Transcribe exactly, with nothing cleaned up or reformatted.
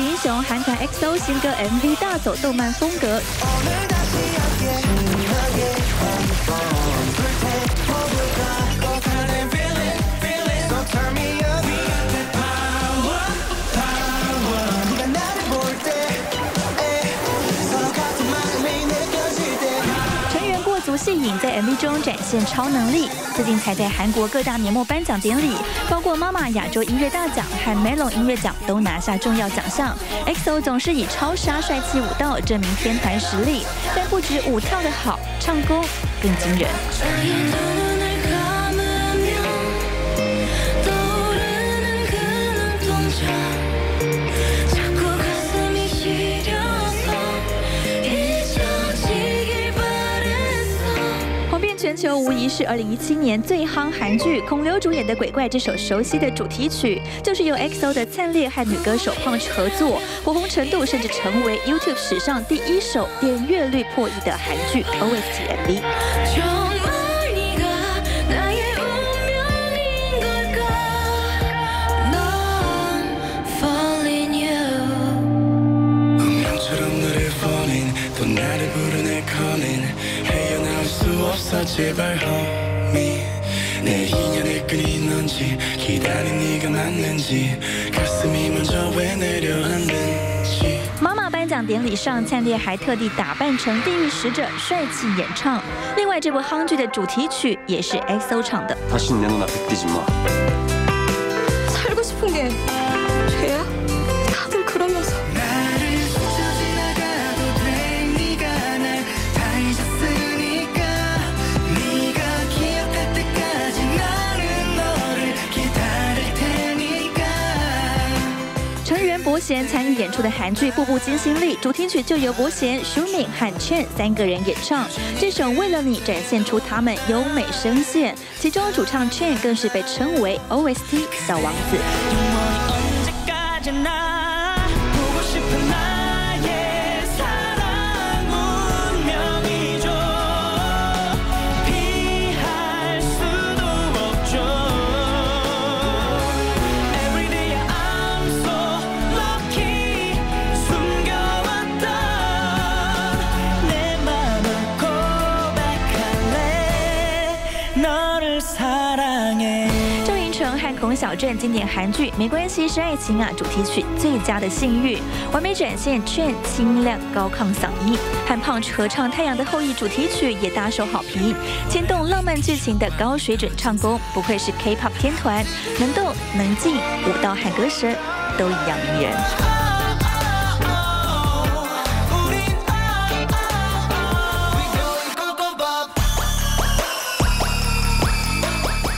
英雄韩团 E X O 新歌 M V 大走动漫风格。 戏影在 M V 中展现超能力，最近才在韩国各大年末颁奖典礼，包括妈妈亚洲音乐大奖和 Melon 音乐奖都拿下重要奖项。E X O 总是以超杀帅气舞蹈证明天团实力，但不止舞跳得好，唱功更惊人。 全球无疑是二零一七年最夯韩剧，孔刘主演的《鬼怪》这首熟悉的主题曲，就是由 E X O 的灿烈和女歌手 Punch 合作，火红程度甚至成为 YouTube 史上第一首点阅率破亿的韩剧 O S T M V。 제발 homie 내 인연의 끈이 넌지 기다린 네가 맞는지 가슴이 먼저 왜 내려앉는지 颁奖典礼上，灿烈还特地打扮成地狱使者，帅气演唱。另外，这部韩剧的主题曲也是 E X O 唱的。다시내 눈앞에 띄지 마. 살고 싶은 게 죄야? 다들 그러면서.伯贤参与演出的韩剧《步步惊心丽》主题曲就由伯贤、舒敏和 Chen 三个人演唱。这首《为了你》展现出他们优美声线，其中主唱 Chen 更是被称为 O S T 小王子。 孔小振经典韩剧《没关系是爱情啊》主题曲《最佳的幸运》，完美展现 Chen 清亮高亢嗓音，和 Punch 合唱《太阳的后裔》主题曲也大受好评，牵动浪漫剧情的高水准唱功，不愧是 K-pop 天团，能动能静，舞蹈和歌声都一样迷人。